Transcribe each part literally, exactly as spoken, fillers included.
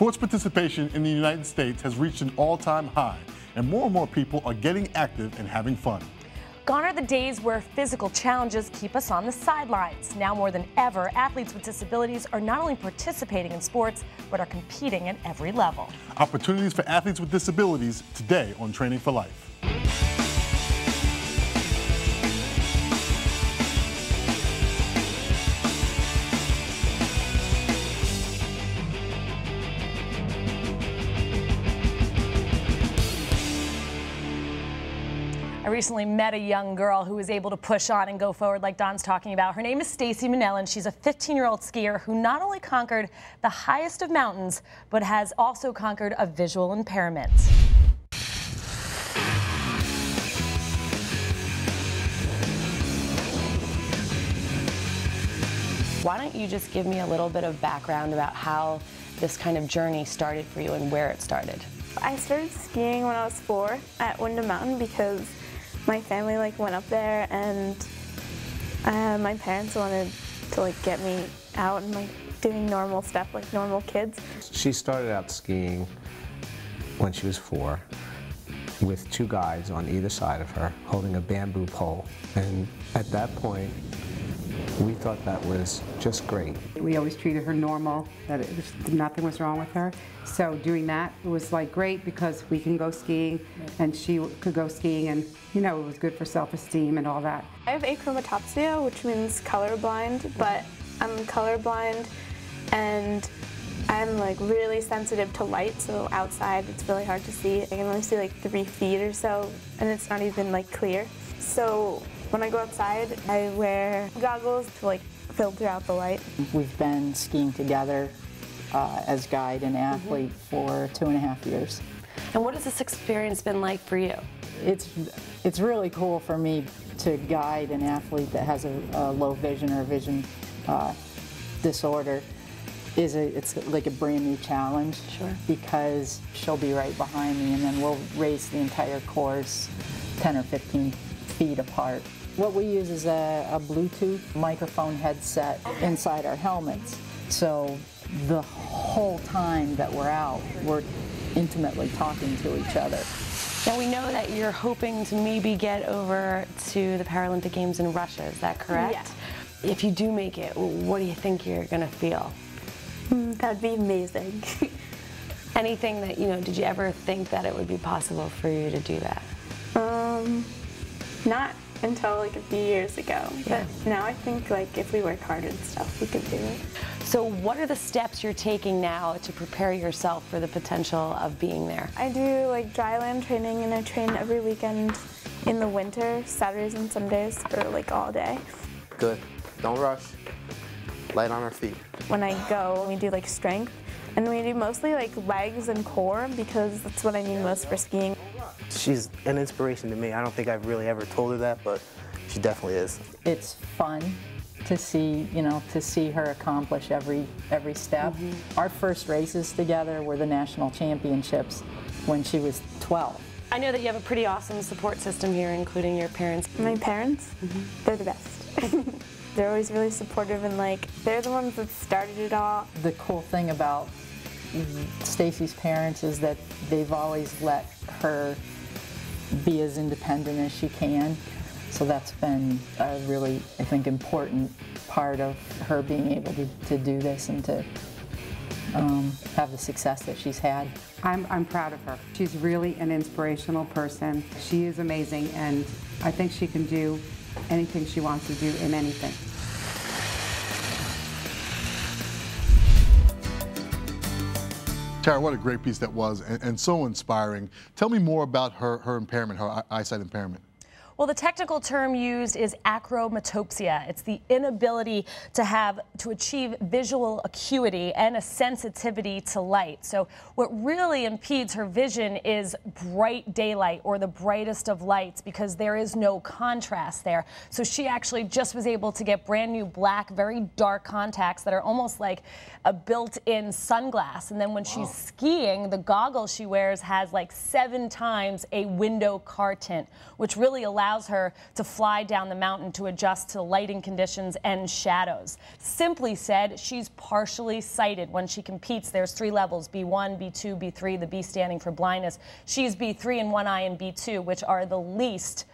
Sports participation in the United States has reached an all-time high, and more and more people are getting active and having fun. Gone are the days where physical challenges keep us on the sidelines. Now more than ever, athletes with disabilities are not only participating in sports, but are competing at every level. Opportunities for athletes with disabilities today on Training for Life. I recently met a young girl who was able to push on and go forward like Don's talking about. Her name is Stacy Mannella, and she's a fifteen-year-old skier who not only conquered the highest of mountains, but has also conquered a visual impairment. Why don't you just give me a little bit of background about how this kind of journey started for you and where it started? I started skiing when I was four at Windham Mountain because my family like went up there, and uh, my parents wanted to like get me out and like doing normal stuff like normal kids. She started out skiing when she was four with two guides on either side of her holding a bamboo pole, and at that point we thought that was just great. We always treated her normal, that it was, nothing was wrong with her. So doing that was like great because we can go skiing and she could go skiing, and you know, it was good for self-esteem and all that. I have achromatopsia, which means colorblind, but I'm colorblind and I'm like really sensitive to light, so outside it's really hard to see. I can only see like three feet or so, and it's not even like clear. So when I go outside, I wear goggles to like filter out the light. We've been skiing together uh, as guide and athlete mm-hmm. for two and a half years. And what has this experience been like for you? It's it's really cool for me to guide an athlete that has a, a low vision or vision uh, disorder. Is a, it's like a brand new challenge sure. because she'll be right behind me, and then we'll race the entire course ten or fifteen feet apart. What we use is a, a Bluetooth microphone headset inside our helmets. So the whole time that we're out, we're intimately talking to each other. Now we know that you're hoping to maybe get over to the Paralympic Games in Russia, is that correct? Yeah. If you do make it, what do you think you're gonna feel? Mm, that'd be amazing. Anything that, you know, did you ever think that it would be possible for you to do that? Um, not until like a few years ago, yeah. but now I think like if we work hard and stuff, we could do it. So what are the steps you're taking now to prepare yourself for the potential of being there? I do like dry land training, and I train every weekend in the winter, Saturdays and Sundays, or like all day. Good, don't rush, light on our feet. When I go, we do like strength, and we do mostly like legs and core because that's what I need most for skiing. She's an inspiration to me. I don't think I've really ever told her that, but she definitely is. It's fun to see, you know, to see her accomplish every every step. Mm-hmm. Our first races together were the national championships when she was twelve. I know that you have a pretty awesome support system here, including your parents. My parents, mm-hmm. they're the best. They're always really supportive, and like they're the ones that started it all. The cool thing about Stacy's parents is that they've always let her be as independent as she can. So that's been a really, I think, important part of her being able to, to do this and to um, have the success that she's had. I'm, I'm proud of her. She's really an inspirational person. She is amazing, and I think she can do anything she wants to do in anything. Tara, what a great piece that was, and, and so inspiring. Tell me more about her, her impairment, her eyesight impairment. Well, the technical term used is achromatopsia. It's the inability to have, to achieve visual acuity and a sensitivity to light. So what really impedes her vision is bright daylight or the brightest of lights, because there is no contrast there. So she actually just was able to get brand new black, very dark contacts that are almost like a built-in sunglass. And then when wow. she's skiing, the goggles she wears has like seven times a window car tint, which really allows allows her to fly down the mountain to adjust to lighting conditions and shadows. Simply said, she's partially sighted when she competes. There's three levels, B one, B two, B three, the B standing for blindness. She's B three in one eye and B two, which are the least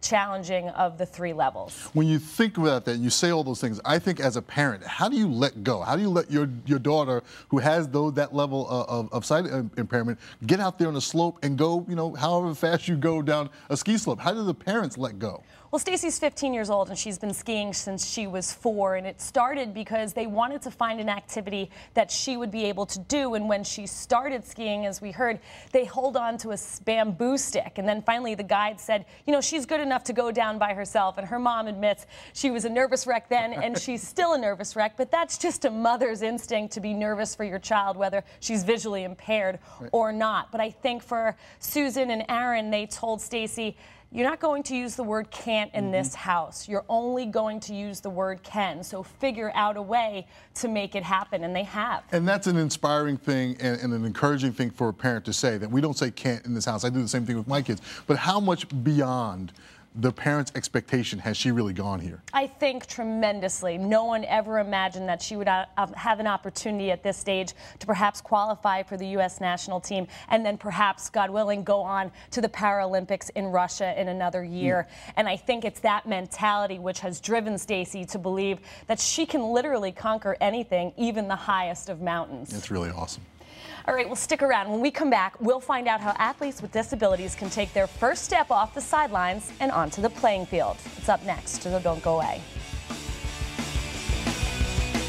challenging of the three levels. When you think about that, you say all those things, I think as a parent, how do you let go? How do you let your, your daughter, who has those, that level of, of, of sight impairment, get out there on a slope and go, you know, however fast you go down a ski slope? How do the parents let go? Well, Stacy's fifteen years old, and she's been skiing since she was four, and it started because they wanted to find an activity that she would be able to do, and when she started skiing, as we heard, they hold on to a bamboo stick, and then finally the guide said, you know, she's good enough to go down by herself, and her mom admits she was a nervous wreck then, and she's still a nervous wreck, but that's just a mother's instinct to be nervous for your child, whether she's visually impaired or not. But I think for Susan and Aaron, they told Stacy, you're not going to use the word can't in mm-hmm. this house. You're only going to use the word can. So figure out a way to make it happen, and they have. And that's an inspiring thing and, and an encouraging thing for a parent to say, that we don't say can't in this house. I do the same thing with my kids. But how much beyond the parents' expectation has she really gone here? I think tremendously. No one ever imagined that she would have an opportunity at this stage to perhaps qualify for the U S national team and then perhaps, God willing, go on to the Paralympics in Russia in another year. Mm. And I think it's that mentality which has driven Stacy to believe that she can literally conquer anything, even the highest of mountains. That's really awesome. All right, well, stick around. When we come back, we'll find out how athletes with disabilities can take their first step off the sidelines and onto the playing field. It's up next, so don't go away.